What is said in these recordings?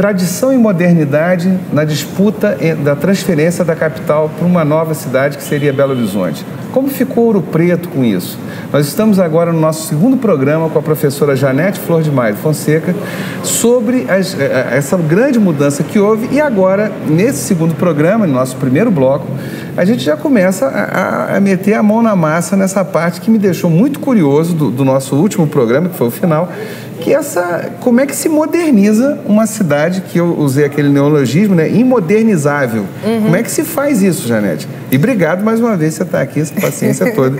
Tradição e modernidade na disputa da transferência da capital para uma nova cidade que seria Belo Horizonte. Como ficou Ouro Preto com isso? Nós estamos agora no nosso segundo programa com a professora Janete Flor de Maio Fonseca sobre essa grande mudança que houve, e agora, nesse segundo programa, no nosso primeiro bloco, a gente já começa a meter a mão na massa nessa parte que me deixou muito curioso do nosso último programa, que foi o final, que como é que se moderniza uma cidade, que eu usei aquele neologismo, né, imodernizável. Uhum. Como é que se faz isso, Janete? E obrigado mais uma vez por você estar aqui, essa paciência toda.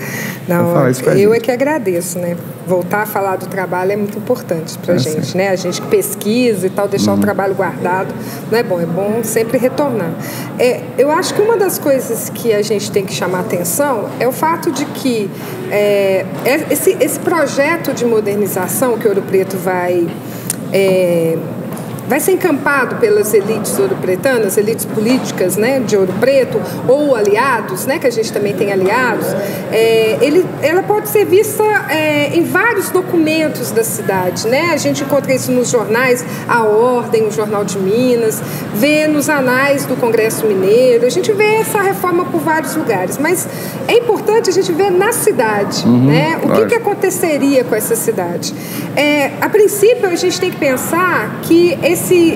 Não, falar isso eu é que agradeço, né? Voltar a falar do trabalho é muito importante para a gente, sim, né? A gente que pesquisa e tal, deixar o trabalho guardado, não é bom? É bom sempre retornar. Eu acho que uma das coisas que a gente tem que chamar atenção é o fato de que esse projeto de modernização que Ouro Preto vai ser encampado pelas elites ouro-pretanas, elites políticas, né, de Ouro Preto, ou aliados, né, que a gente também tem aliados, ela pode ser vista em vários documentos da cidade, né? A gente encontra isso nos jornais, a Ordem, o Jornal de Minas, vê nos anais do Congresso Mineiro, a gente vê essa reforma por vários lugares, mas é importante a gente ver na cidade, né, o que aconteceria com essa cidade. A princípio, a gente tem que pensar que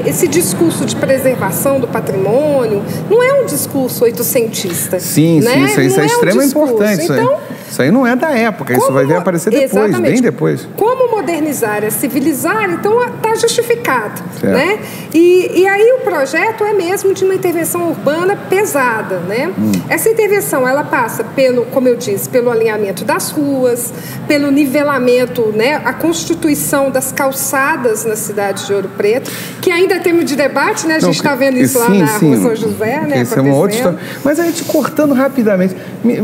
esse discurso de preservação do patrimônio não é um discurso oitocentista. Sim, né? Sim, isso é extremamente importante. Então, isso aí não é da época, isso vai vir aparecer depois, exatamente, bem depois. Como modernizar, civilizar, então está justificado, né? E aí o projeto é mesmo de uma intervenção urbana pesada, né? Essa intervenção, ela passa pelo, como eu disse, pelo alinhamento das ruas, pelo nivelamento, né? A constituição das calçadas na cidade de Ouro Preto, que ainda é tema de debate, né? A gente está vendo isso lá na Rua São José, né? Isso é uma outra história. Mas a gente cortando rapidamente,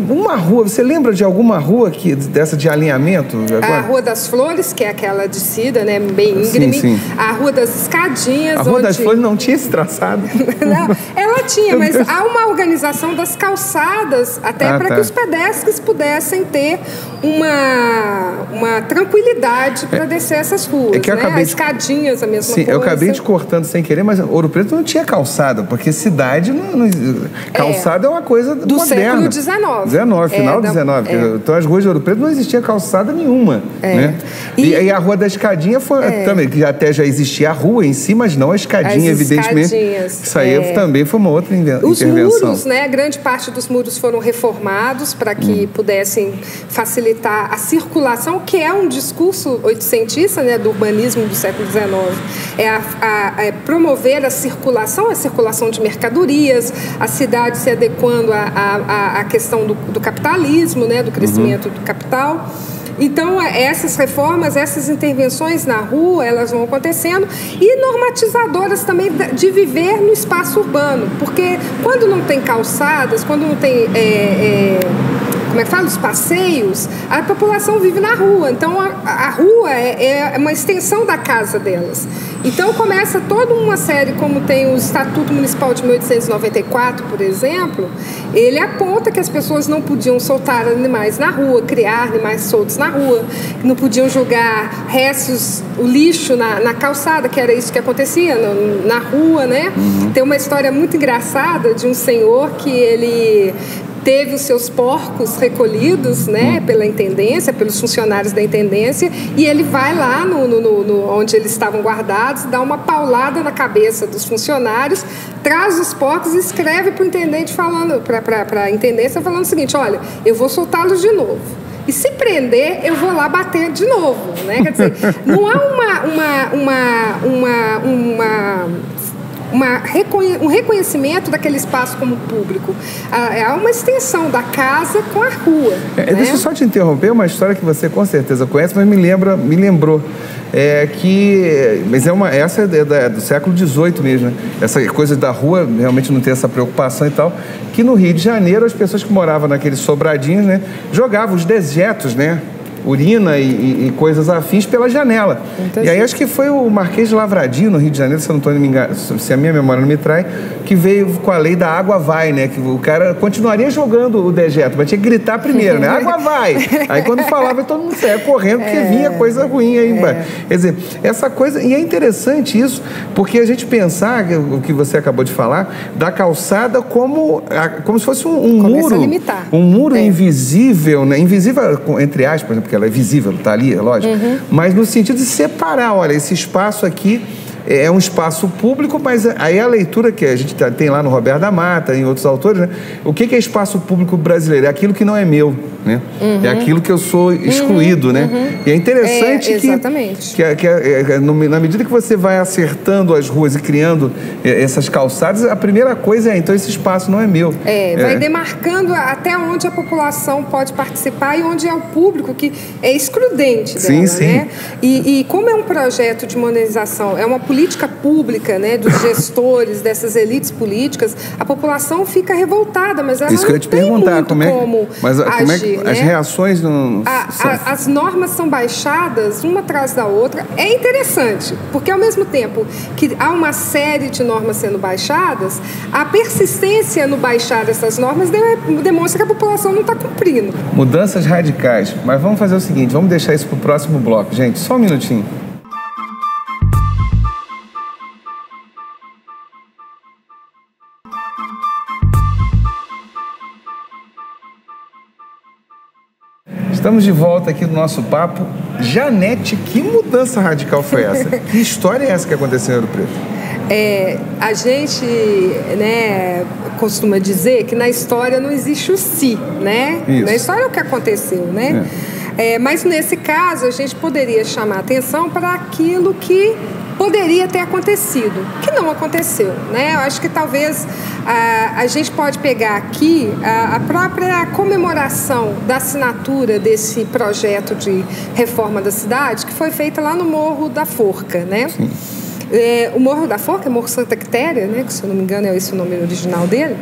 uma rua, você lembra de alguma rua que, dessa de alinhamento? Agora? A Rua das Flores, que é aquela descida, né? Bem íngreme. Sim, sim. A Rua das Escadinhas. A Rua das Flores não tinha esse traçado? Não, ela tinha, mas há uma organização das calçadas, até para que os pedestres pudessem ter uma tranquilidade para descer essas ruas, né? As escadinhas, a mesma coisa. Eu acabei te cortando sem querer, mas Ouro Preto não tinha calçada, porque cidade não calçada é uma coisa do moderna. Século XIX, final do XIX. Então as ruas de Ouro Preto não existia calçada nenhuma, né? E a Rua da Escadinha foi também, que até já existia a rua em si, mas não a escadinha, evidentemente. Isso aí também foi uma outra intervenção. Os muros, né? Grande parte dos muros foram reformados para que pudessem facilitar a circulação, que é um discurso oitocentista, né, do urbanismo do século XIX. Promover a circulação de mercadorias, a cidade se adequando à questão do capitalismo, né, do crescimento do capital. Então, essas reformas, essas intervenções na rua, elas vão acontecendo, e normatizadoras também de viver no espaço urbano, porque quando não tem calçadas, quando não tem... como é que fala? Os passeios, a população vive na rua. Então, a rua é uma extensão da casa delas. Então, começa toda uma série, como tem o Estatuto Municipal de 1894, por exemplo, ele aponta que as pessoas não podiam soltar animais na rua, criar animais soltos na rua, não podiam jogar restos, o lixo na calçada, que era isso que acontecia na rua, né? Tem uma história muito engraçada de um senhor que ele... teve os seus porcos recolhidos, né, pela intendência, pelos funcionários da intendência, e ele vai lá no onde eles estavam guardados, dá uma paulada na cabeça dos funcionários, traz os porcos e escreve para o intendente falando, para a intendência falando o seguinte: olha, eu vou soltá-los de novo. E se prender, eu vou lá bater de novo, né? Quer dizer, não há um reconhecimento daquele espaço como público. É uma extensão da casa com a rua. Né? Deixa eu só te interromper, uma história que você com certeza conhece, mas me lembrou. Essa é do século XVIII mesmo, né? Essa coisa da rua, realmente não tem essa preocupação e tal, que no Rio de Janeiro as pessoas que moravam naqueles sobradinhos, né, jogavam os dejetos, né? urina e coisas afins pela janela. Entendi. E aí acho que foi o Marquês de Lavradinho, no Rio de Janeiro, se, eu não tô me engano, se a minha memória não me trai, que veio com a lei da água vai, né? Que o cara continuaria jogando o dejeto, mas tinha que gritar primeiro, né? Água vai! Aí quando falava, todo mundo saia correndo, porque vinha coisa ruim aí embaixo. Quer dizer, essa coisa... E é interessante isso, porque a gente pensar, o que você acabou de falar, da calçada como se fosse um muro. A limitar. Um muro invisível, né? Invisível, entre aspas, porque ela é visível, tá ali, é lógico. Uhum. Mas no sentido de separar, olha, esse espaço aqui é um espaço público, mas aí a leitura que a gente tem lá no Roberto da Mata, em outros autores, né? O que é espaço público brasileiro? É aquilo que não é meu, né? Uhum. É aquilo que eu sou excluído, uhum, né? Uhum. E é interessante na medida que você vai acertando as ruas e criando essas calçadas, a primeira coisa é, então, esse espaço não é meu. Vai demarcando até onde a população pode participar e onde é o público que é excludente dela, né? E como é um projeto de modernização, é uma política pública, né, dos gestores, dessas elites políticas, a população fica revoltada, mas ela não tem muito como agir. As reações não... As normas são baixadas uma atrás da outra. É interessante, porque ao mesmo tempo que há uma série de normas sendo baixadas, a persistência no baixar dessas normas demonstra que a população não está cumprindo. Mudanças radicais. Mas vamos fazer o seguinte, vamos deixar isso para o próximo bloco. Gente, só um minutinho. Estamos de volta aqui no nosso papo. Janete, que mudança radical foi essa? Que história é essa que aconteceu em Ouro Preto? A gente, né, costuma dizer que na história não existe o si, né? Isso. Na história é o que aconteceu, né? Mas nesse caso a gente poderia chamar atenção para aquilo que poderia ter acontecido, que não aconteceu, né? Eu acho que talvez a gente pode pegar aqui a própria comemoração da assinatura desse projeto de reforma da cidade, que foi feita lá no Morro da Forca, né? Sim. O Morro da Forca é Morro Santa Quitéria, né? Que, se eu não me engano, é esse o nome original dele.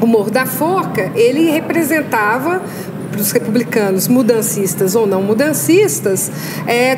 O Morro da Forca, ele representava... para os republicanos, mudancistas ou não mudancistas,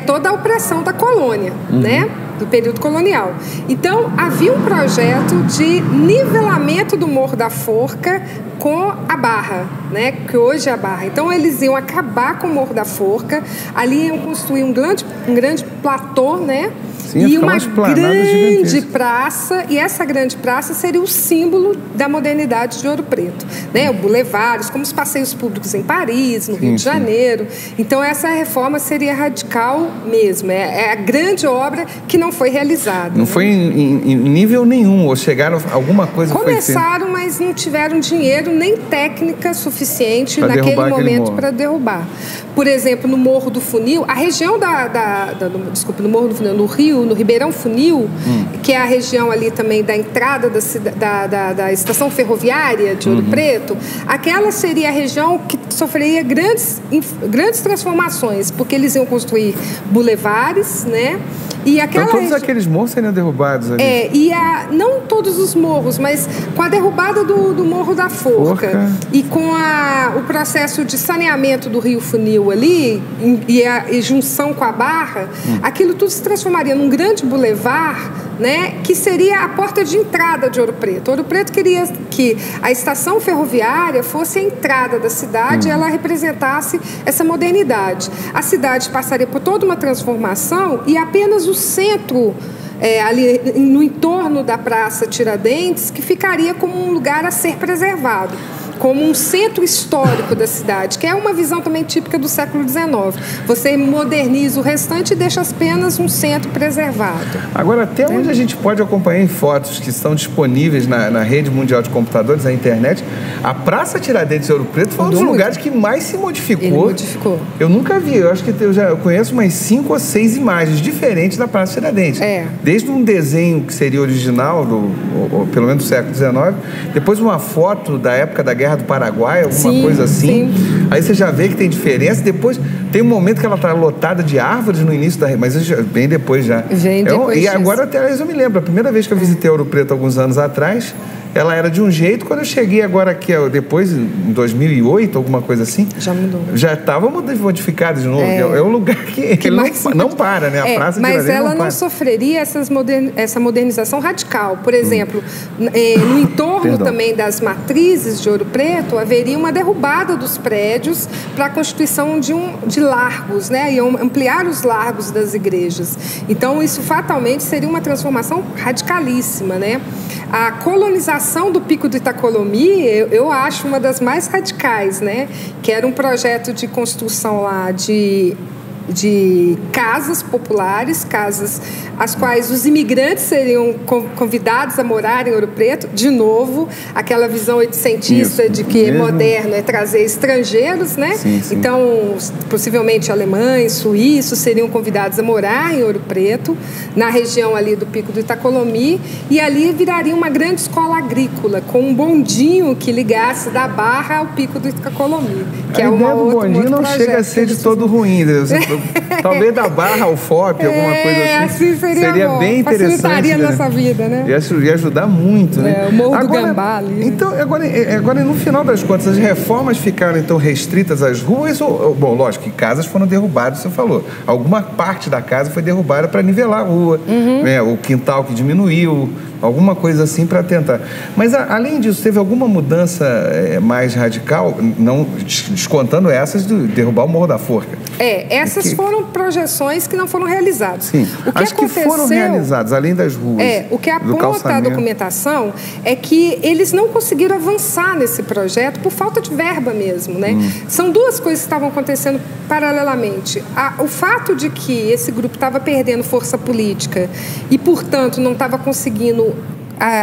toda a opressão da colônia, né? Do período colonial. Então, havia um projeto de nivelamento do Morro da Forca com a Barra, né? Que hoje é a Barra. Então, eles iam acabar com o Morro da Forca, ali iam construir um grande platô, né? Sim, e uma grande praça, e essa grande praça seria o símbolo da modernidade de Ouro Preto, né? O bulevares, como os passeios públicos em Paris, no Rio de Janeiro. Então essa reforma seria radical mesmo, é a grande obra que não foi realizada. Não, né? Foi em nível nenhum, ou chegaram alguma coisa... Começaram, mas não tiveram dinheiro nem técnica suficiente pra naquele momento para derrubar. Por exemplo, no Morro do Funil, a região no Morro do Funil, no Rio, no Ribeirão Funil, que é a região ali também da entrada da estação ferroviária de Ouro Preto, aquela seria a região que sofreria grandes transformações, porque eles iam construir bulevares, né? E aquela então todos aqueles morros seriam derrubados ali? Não todos os morros, mas com a derrubada do Morro da Forca e com o processo de saneamento do Rio Funil ali, e a junção com a Barra, aquilo tudo se transformaria num grande bulevar, né, que seria a porta de entrada de Ouro Preto. Ouro Preto queria que a estação ferroviária fosse a entrada da cidade e ela representasse essa modernidade. A cidade passaria por toda uma transformação e apenas o centro, ali no entorno da Praça Tiradentes, que ficaria como um lugar a ser preservado, como um centro histórico da cidade, que é uma visão também típica do século XIX. Você moderniza o restante e deixa apenas um centro preservado. Agora, até onde a gente pode acompanhar em fotos que estão disponíveis na rede mundial de computadores, na internet, a Praça Tiradentes de Ouro Preto foi um dos lugares que mais se modificou. Ele modificou. Eu nunca vi, eu acho que eu conheço umas 5 ou 6 imagens diferentes da Praça Tiradentes. Desde um desenho que seria original, pelo menos do século XIX, depois uma foto da época da Guerra do Paraguai, alguma coisa assim. Aí você já vê que tem diferença. Depois tem um momento que ela está lotada de árvores no início da... Mas bem depois já. Agora até eu me lembro. A primeira vez que eu visitei Ouro Preto alguns anos atrás... ela era de um jeito. Quando eu cheguei agora aqui, depois, em 2008, alguma coisa assim... Já mudou. Já estava modificada de novo. É, é um lugar que não para, né? A praça de Tiradentes ela não sofreria essa modernização radical. Por exemplo, no entorno também das matrizes de Ouro Preto, haveria uma derrubada dos prédios para a constituição de largos, né? E ampliar os largos das igrejas. Então, isso fatalmente seria uma transformação radicalíssima, né? A colonização do Pico do Itacolomi, eu acho uma das mais radicais, né? Que era um projeto de construção lá de casas populares, casas as quais os imigrantes seriam convidados a morar em Ouro Preto, de novo, aquela visão oitocentista de que mesmo... moderno é trazer estrangeiros, né? Sim, sim. Então, possivelmente alemães, suíços seriam convidados a morar em Ouro Preto, na região ali do Pico do Itacolomi, e ali viraria uma grande escola agrícola, com um bondinho que ligasse da Barra ao Pico do Itacolomi, que é uma outra... O bondinho não chega a ser de todo ruim, Deus. Talvez da Barra ao FOP, alguma coisa assim. Seria bom, bem interessante. Facilitaria, né, nossa vida, né? Ia ajudar muito, né? O Morro do Gambá ali. Então, agora, no final das contas, as reformas ficaram, então, restritas às ruas? Ou, bom, lógico que casas foram derrubadas, você falou. Alguma parte da casa foi derrubada para nivelar a rua, né? O quintal que diminuiu, alguma coisa assim para tentar. Mas, além disso, teve alguma mudança mais radical, não descontando essas de derrubar o Morro da Forca? Essas foram projeções que não foram realizadas. Sim, acho que foram realizadas, além das ruas. O que aponta a documentação é que eles não conseguiram avançar nesse projeto por falta de verba mesmo, né? São duas coisas que estavam acontecendo paralelamente. O fato de que esse grupo estava perdendo força política e, portanto, não estava conseguindo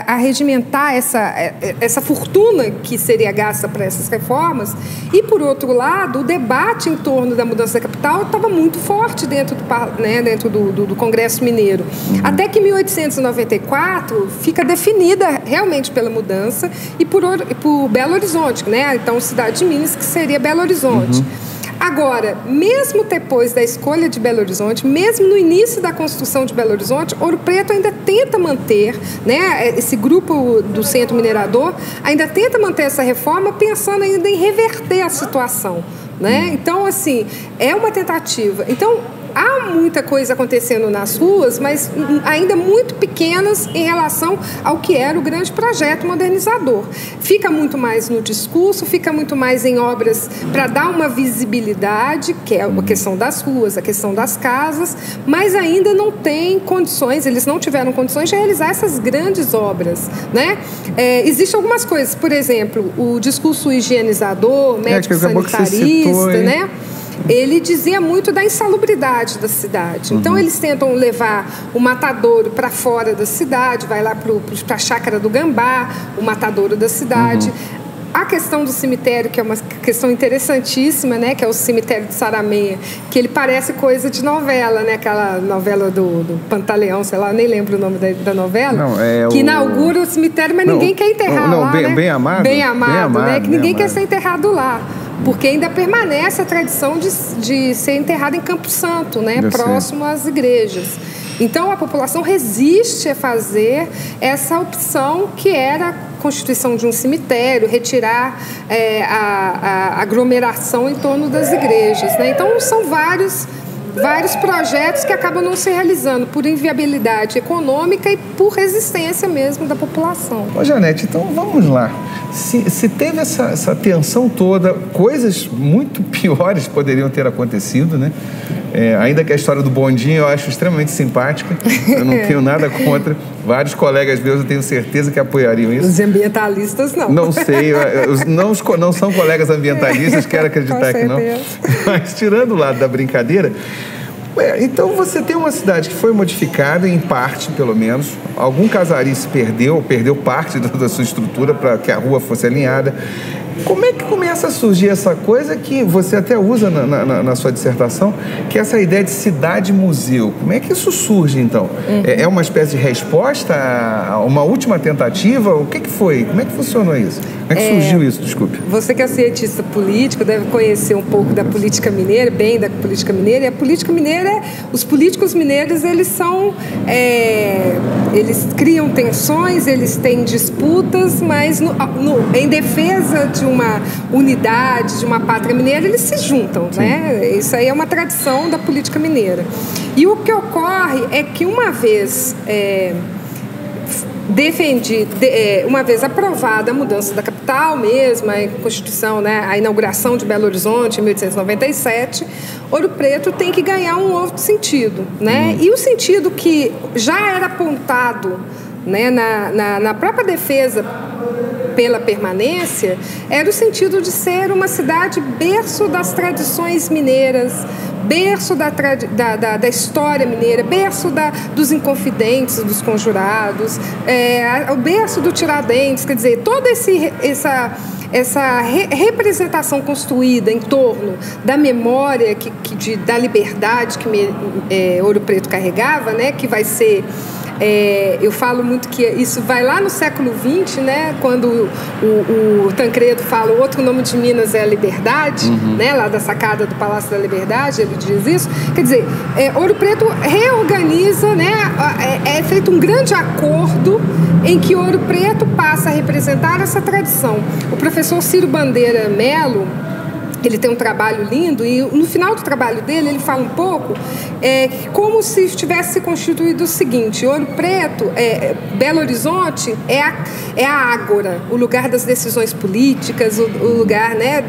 arregimentar essa fortuna que seria gasta para essas reformas, e, por outro lado, o debate em torno da mudança da capital estava muito forte dentro do Congresso Mineiro. Até que, em 1894, fica definida realmente pela mudança e por Belo Horizonte, né? Então, cidade de Minas, que seria Belo Horizonte. Agora, mesmo depois da escolha de Belo Horizonte, mesmo no início da construção de Belo Horizonte, Ouro Preto ainda tenta manter, né, esse grupo do Centro Minerador ainda tenta manter essa reforma, pensando ainda em reverter a situação, né? Então, assim, é uma tentativa. Então, há muita coisa acontecendo nas ruas, mas ainda muito pequenas em relação ao que era o grande projeto modernizador. Fica muito mais no discurso, fica muito mais em obras para dar uma visibilidade, que é a questão das ruas, a questão das casas, mas ainda não tem condições, eles não tiveram condições de realizar essas grandes obras, né? Existem algumas coisas, por exemplo, o discurso higienizador, médico-sanitarista, né? Ele dizia muito da insalubridade da cidade. Então, eles tentam levar o matadouro para fora da cidade, vai lá para a Chácara do Gambá, o matadouro da cidade. A questão do cemitério, que é uma questão interessantíssima, né? Que é o cemitério de Sarameia, que ele parece coisa de novela, né? Aquela novela do Pantaleão, sei lá, nem lembro o nome da novela. Não, que inaugura o cemitério, mas ninguém quer enterrar lá, né? Bem Amado. Bem Amado, né? Que ninguém quer ser enterrado lá. Porque ainda permanece a tradição de ser enterrado em Campo Santo, né? Próximo às igrejas. Então, a população resiste a fazer essa opção que era a constituição de um cemitério, retirar a aglomeração em torno das igrejas, né? Então, são vários projetos que acabam não se realizando por inviabilidade econômica e por resistência mesmo da população. Ô, Janete, então vamos lá. Se teve essa tensão toda, coisas muito piores poderiam ter acontecido, né? Ainda que a história do bondinho eu acho extremamente simpática, eu não tenho nada contra. Vários colegas meus, eu tenho certeza que apoiariam isso. Os ambientalistas não. Não sei, não são colegas ambientalistas, quero acreditar que não. Mas tirando o lado da brincadeira, então você tem uma cidade que foi modificada, em parte, pelo menos. Algum casarim se perdeu parte da sua estrutura para que a rua fosse alinhada. Como é que começa a surgir essa coisa que você até usa na sua dissertação, que é essa ideia de cidade-museu? Como é que isso surge, então? É uma espécie de resposta a uma última tentativa? O que foi? Como é que funcionou isso? É que surgiu isso, desculpe. Você que é cientista político deve conhecer um pouco da política mineira, bem da política mineira. E a política mineira, os políticos mineiros, eles são... eles criam tensões, eles têm disputas, mas em defesa de uma unidade, de uma pátria mineira, eles se juntam, né? Isso aí é uma tradição da política mineira. E o que ocorre é que uma vez... uma vez aprovada a mudança da capital mesmo, a Constituição, né, a inauguração de Belo Horizonte em 1897, Ouro Preto tem que ganhar um outro sentido, né? E o sentido que já era apontado, né, na própria defesa pela permanência, era o sentido de ser uma cidade berço das tradições mineiras, berço da história mineira, berço dos Inconfidentes, dos Conjurados, o berço do Tiradentes, quer dizer, toda essa representação construída em torno da memória da liberdade que Ouro Preto carregava, né, que vai ser... eu falo muito que isso vai lá no século XX, né, quando o Tancredo fala o outro nome de Minas é a liberdade, né, lá da sacada do Palácio da Liberdade, ele diz isso. Quer dizer, Ouro Preto reorganiza, né, é feito um grande acordo em que Ouro Preto passa a representar essa tradição. O professor Ciro Bandeira Mello, ele tem um trabalho lindo, e no final do trabalho dele ele fala um pouco como se tivesse constituído o seguinte: Ouro Preto, Belo Horizonte é a ágora, o lugar das decisões políticas, o lugar, né,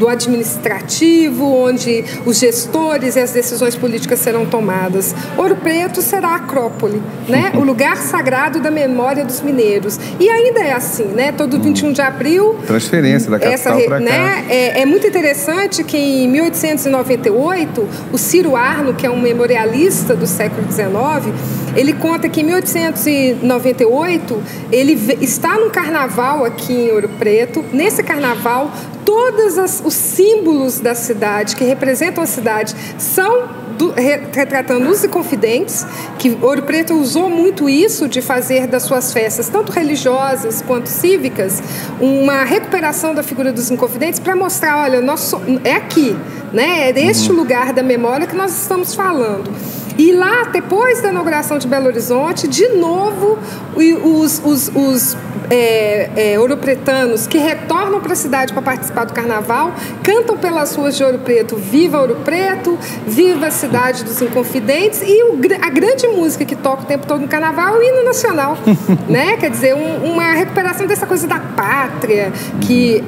do administrativo, onde os gestores e as decisões políticas serão tomadas. Ouro Preto será a acrópole, né, o lugar sagrado da memória dos mineiros. E ainda é assim, né, todo 21 de abril... Transferência da capital para cá. Né, é muito interessante que em 1898, o Ciro Arno, que é um memorialista do século XIX, ele conta que em 1898 ele está num carnaval aqui em Ouro Preto. Nesse carnaval, todos os símbolos da cidade, que representam a cidade, são... retratando os Inconfidentes, que Ouro Preto usou muito isso de fazer das suas festas, tanto religiosas quanto cívicas, uma recuperação da figura dos Inconfidentes para mostrar, olha, é aqui, né? É deste lugar da memória que nós estamos falando. E lá, depois da inauguração de Belo Horizonte, de novo, os ouropretanos que retornam para a cidade para participar do carnaval cantam pelas ruas de Ouro Preto: viva Ouro Preto, viva a cidade dos Inconfidentes. E a grande música que toca o tempo todo no carnaval é o hino nacional, né? Quer dizer, uma recuperação dessa coisa da pátria,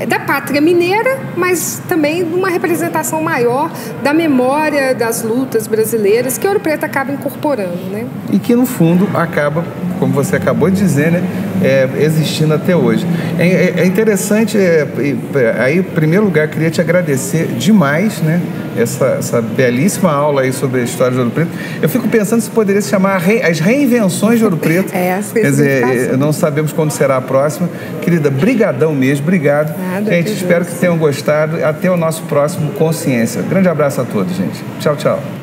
da pátria mineira, mas também uma representação maior da memória das lutas brasileiras que Ouro Preto acaba incorporando, né? E que no fundo acaba, como você acabou de dizer, né, existindo até hoje. É interessante. Aí, em primeiro lugar, queria te agradecer demais, né, essa belíssima aula aí sobre a história de Ouro Preto. Eu fico pensando se poderia se chamar as reinvenções de Ouro Preto. Quer dizer, não sabemos quando será a próxima. Querida, brigadão mesmo, obrigado. Gente, espero que tenham gostado. Até o nosso próximo Consciência. Grande abraço a todos, gente. Tchau, tchau.